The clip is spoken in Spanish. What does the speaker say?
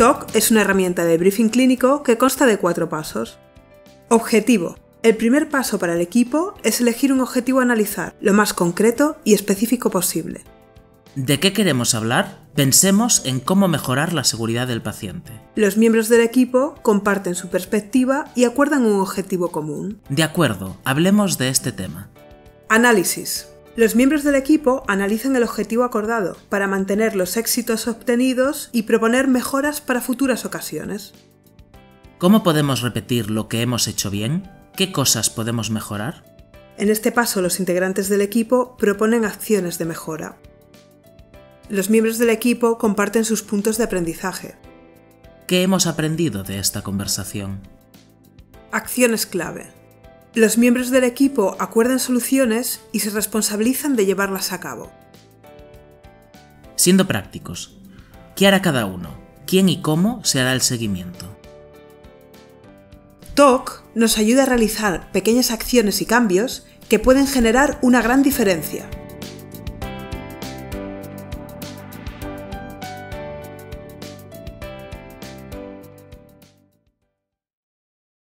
Talk es una herramienta de briefing clínico que consta de 4 pasos. Objetivo. El primer paso para el equipo es elegir un objetivo a analizar, lo más concreto y específico posible. ¿De qué queremos hablar? Pensemos en cómo mejorar la seguridad del paciente. Los miembros del equipo comparten su perspectiva y acuerdan un objetivo común. De acuerdo, hablemos de este tema. Análisis. Los miembros del equipo analizan el objetivo acordado para mantener los éxitos obtenidos y proponer mejoras para futuras ocasiones. ¿Cómo podemos repetir lo que hemos hecho bien? ¿Qué cosas podemos mejorar? En este paso, los integrantes del equipo proponen acciones de mejora. Los miembros del equipo comparten sus puntos de aprendizaje. ¿Qué hemos aprendido de esta conversación? Acciones clave. Los miembros del equipo acuerdan soluciones y se responsabilizan de llevarlas a cabo. Siendo prácticos, ¿qué hará cada uno? ¿Quién y cómo se hará el seguimiento? Talk nos ayuda a realizar pequeñas acciones y cambios que pueden generar una gran diferencia.